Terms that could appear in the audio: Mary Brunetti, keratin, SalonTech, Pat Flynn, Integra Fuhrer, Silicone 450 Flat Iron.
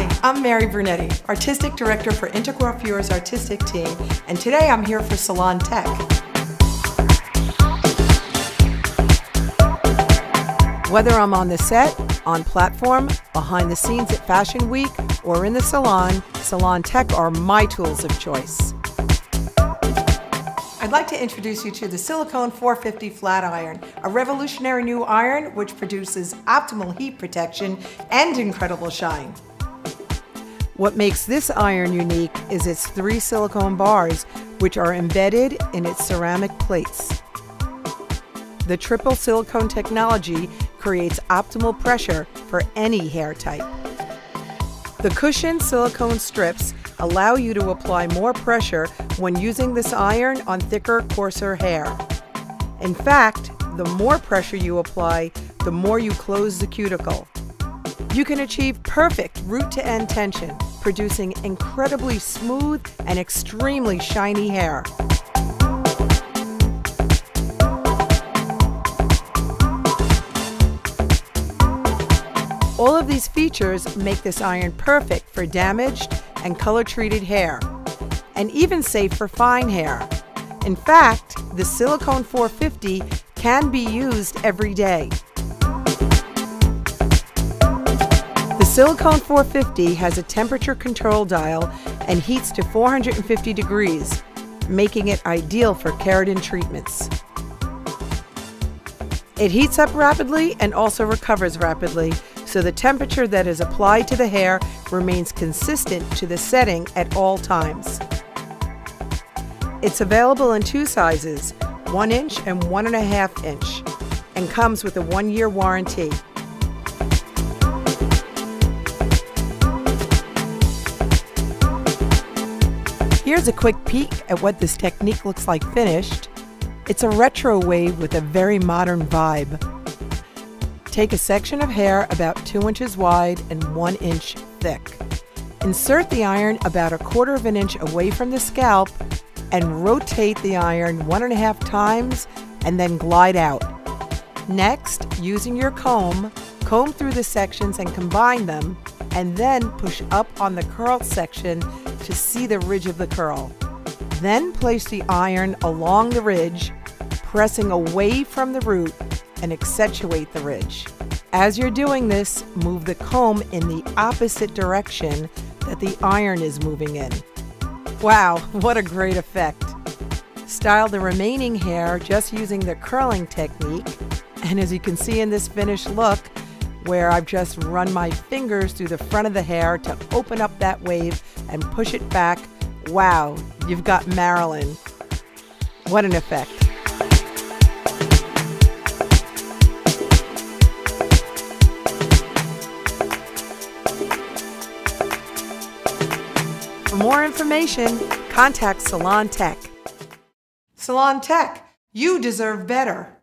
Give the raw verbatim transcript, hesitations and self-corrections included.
Hi, I'm Mary Brunetti, Artistic Director for Integra Fuhrer's Artistic Team, and today I'm here for SalonTech. Whether I'm on the set, on platform, behind the scenes at Fashion Week, or in the salon, SalonTech are my tools of choice. I'd like to introduce you to the Silicone four fifty Flat Iron, a revolutionary new iron which produces optimal heat protection and incredible shine. What makes this iron unique is its three silicone bars, which are embedded in its ceramic plates. The triple silicone technology creates optimal pressure for any hair type. The cushioned silicone strips allow you to apply more pressure when using this iron on thicker, coarser hair. In fact, the more pressure you apply, the more you close the cuticle. You can achieve perfect root-to-end tension, producing incredibly smooth and extremely shiny hair. All of these features make this iron perfect for damaged and color-treated hair, and even safe for fine hair. In fact, the Silicone four fifty can be used every day. The Silicone four fifty has a temperature control dial and heats to four hundred fifty degrees, making it ideal for keratin treatments. It heats up rapidly and also recovers rapidly, so the temperature that is applied to the hair remains consistent to the setting at all times. It's available in two sizes, one inch and one and a half inch, and comes with a one-year warranty. Here's a quick peek at what this technique looks like finished. It's a retro wave with a very modern vibe. Take a section of hair about two inches wide and one inch thick. Insert the iron about a quarter of an inch away from the scalp and rotate the iron one and a half times and then glide out. Next, using your comb, comb through the sections and combine them, and then push up on the curl section to see the ridge of the curl. Then place the iron along the ridge, pressing away from the root, and accentuate the ridge. As you're doing this, move the comb in the opposite direction that the iron is moving in. Wow, what a great effect! Style the remaining hair just using the curling technique, and as you can see in this finished look, where I've just run my fingers through the front of the hair to open up that wave and push it back, wow, you've got Marilyn. What an effect! For more information, contact SalonTech. SalonTech, you deserve better.